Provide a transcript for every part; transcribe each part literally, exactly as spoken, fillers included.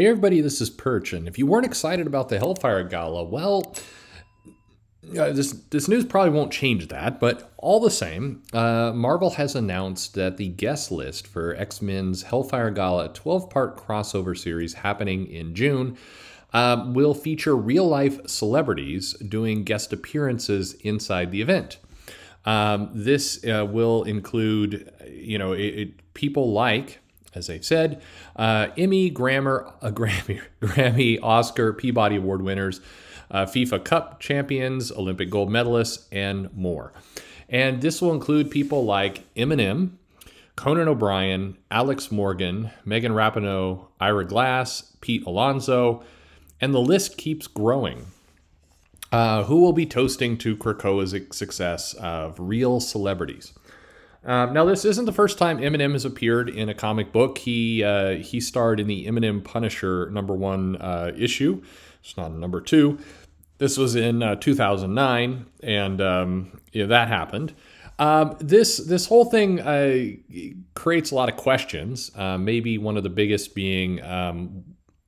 Hey everybody, this is Perch, and if you weren't excited about the Hellfire Gala, well, uh, this, this news probably won't change that, but all the same, uh, Marvel has announced that the guest list for X-Men's Hellfire Gala twelve-part crossover series happening in June uh, will feature real-life celebrities doing guest appearances inside the event. Um, this uh, will include, you know, it, it, people like... as I've said, uh, Emmy, Grammer, uh, Grammy, Grammy, Oscar, Peabody Award winners, uh, FIFA Cup champions, Olympic gold medalists, and more. And this will include people like Eminem, Conan O'Brien, Alex Morgan, Megan Rapinoe, Ira Glass, Pete Alonso, and the list keeps growing. Uh, who will be toasting to Krakoa's success of real celebrities. Um, now, this isn't the first time Eminem has appeared in a comic book. He uh, he starred in the Eminem Punisher number one uh, issue. It's not a number two. This was in uh, two thousand nine, and um, yeah, that happened. Um, this this whole thing uh, creates a lot of questions. Uh, maybe one of the biggest being um,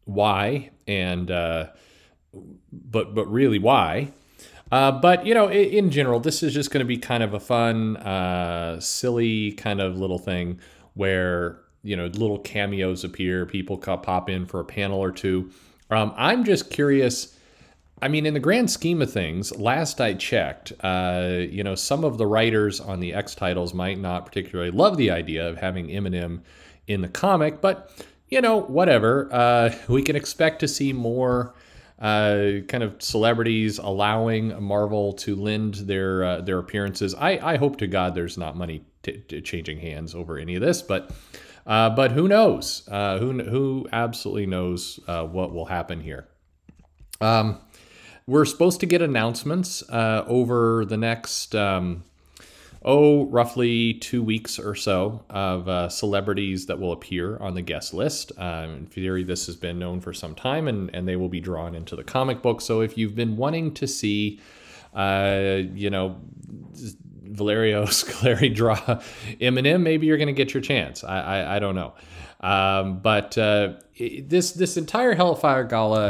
why, and uh, but but really why. Uh, but, you know, in general, this is just going to be kind of a fun, uh, silly kind of little thing where, you know, little cameos appear. People pop in for a panel or two. Um, I'm just curious. I mean, in the grand scheme of things, last I checked, uh, you know, some of the writers on the X titles might not particularly love the idea of having Eminem in the comic. But, you know, whatever. Uh, we can expect to see more Uh, kind of celebrities allowing Marvel to lend their uh, their appearances. I, I hope to God there's not money t t changing hands over any of this, but uh, but who knows? Uh, who who absolutely knows uh, what will happen here? Um, we're supposed to get announcements uh, over the next um, oh roughly two weeks or so of uh, celebrities that will appear on the guest list. Um, in theory, this has been known for some time, and, and they will be drawn into the comic book. So if you've been wanting to see, uh, you know, Valerio Scaleri draw Eminem, maybe you're going to get your chance. I, I, I don't know. Um, but uh, this, this entire Hellfire Gala,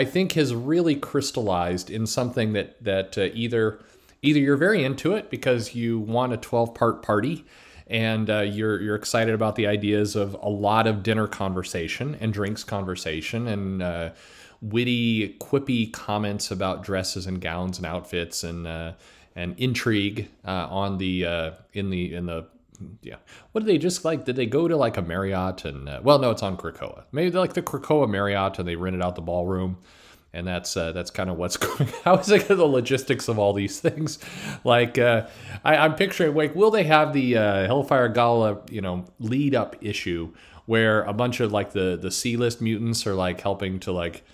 I think, has really crystallized in something that, that uh, either... Either you're very into it because you want a twelve-part party and uh, you're, you're excited about the ideas of a lot of dinner conversation and drinks conversation and uh, witty, quippy comments about dresses and gowns and outfits and uh, and intrigue uh, on the uh, in the in the yeah. What did they just like? Did they go to like a Marriott and uh, well, no, it's on Krakoa. Maybe they're like the Krakoa Marriott and they rented out the ballroom. And that's uh, that's kind of what's going on. How is it the logistics of all these things? Like, uh, I, I'm picturing, like, will they have the uh, Hellfire Gala, you know, lead-up issue where a bunch of, like, the, the C-list mutants are, like, helping to, like,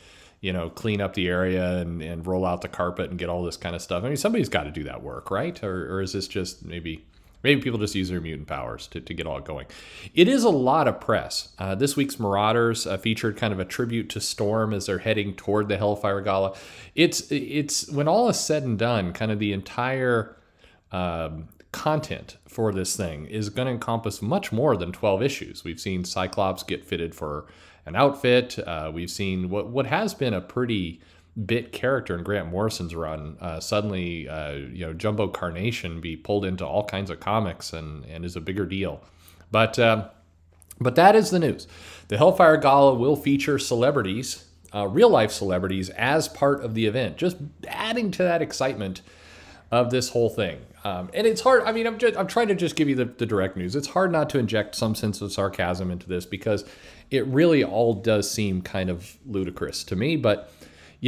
you know, clean up the area and, and roll out the carpet and get all this kind of stuff? I mean, somebody's got to do that work, right? Or, or is this just maybe... Maybe people just use their mutant powers to, to get all going. It is a lot of press. Uh, this week's Marauders uh, featured kind of a tribute to Storm as they're heading toward the Hellfire Gala. It's, it's when all is said and done, kind of the entire um, content for this thing is going to encompass much more than twelve issues. We've seen Cyclops get fitted for an outfit. Uh, we've seen what, what has been a pretty... bit character in Grant Morrison's run, uh, suddenly, uh, you know, Jumbo Carnation be pulled into all kinds of comics and, and is a bigger deal. But, uh, but that is the news. The Hellfire Gala will feature celebrities, uh, real-life celebrities, as part of the event, just adding to that excitement of this whole thing. Um, and it's hard, I mean, I'm, just, I'm trying to just give you the, the direct news. It's hard not to inject some sense of sarcasm into this because it really all does seem kind of ludicrous to me, but...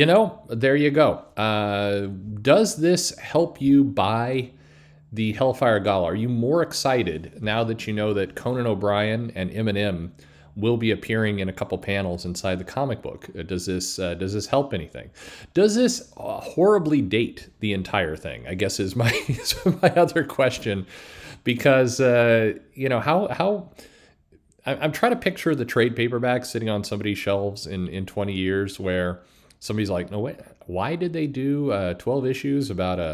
You know, there you go. Uh, does this help you buy the Hellfire Gala? Are you more excited now that you know that Conan O'Brien and Eminem will be appearing in a couple panels inside the comic book? Does this uh, does this help anything? Does this uh, horribly date the entire thing? I guess is my is my other question, because uh, you know how how. I'm trying to picture the trade paperback sitting on somebody's shelves in in twenty years where. Somebody's like, no, wait, why did they do uh, twelve issues about a,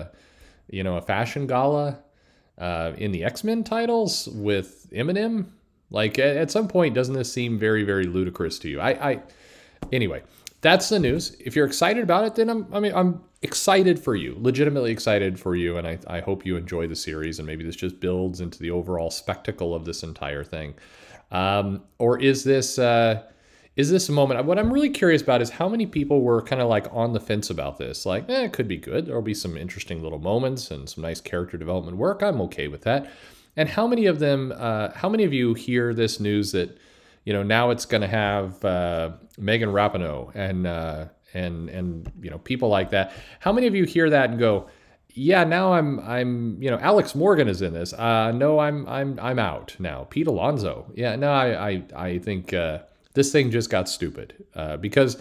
you know, a fashion gala uh, in the X-Men titles with Eminem? Like, at some point, doesn't this seem very, very ludicrous to you? I, I, Anyway, that's the news. If you're excited about it, then I'm, I mean, I'm excited for you, legitimately excited for you. And I, I hope you enjoy the series, and maybe this just builds into the overall spectacle of this entire thing. Um, or is this, uh, is this a moment? What I'm really curious about is how many people were kind of like on the fence about this. Like, eh, it could be good. There'll be some interesting little moments and some nice character development work. I'm okay with that. And how many of them, uh, how many of you hear this news that, you know, now it's going to have uh, Megan Rapinoe and, uh, and, and, you know, people like that. How many of you hear that and go, yeah, now I'm, I'm, you know, Alex Morgan is in this. Uh, no, I'm, I'm, I'm out now. Pete Alonso. Yeah, no, I, I, I think uh, this thing just got stupid uh, because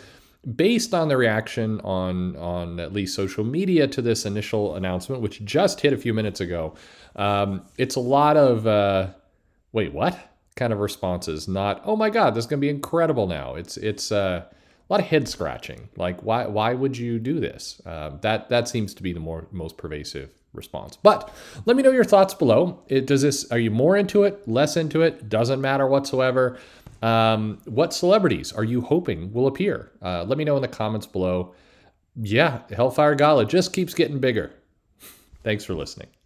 based on the reaction on, on at least social media to this initial announcement, which just hit a few minutes ago, um, it's a lot of, uh, wait, what? Kind of responses, not oh my god, this is gonna be incredible now. It's it's uh, a lot of head scratching. Like why why would you do this? Uh, that that seems to be the more most pervasive response. But let me know your thoughts below. It does this. Are you more into it? Less into it? Doesn't matter whatsoever. Um, what celebrities are you hoping will appear? Uh, let me know in the comments below. Yeah, Hellfire Gala just keeps getting bigger. Thanks for listening.